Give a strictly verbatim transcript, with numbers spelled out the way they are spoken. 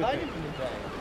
United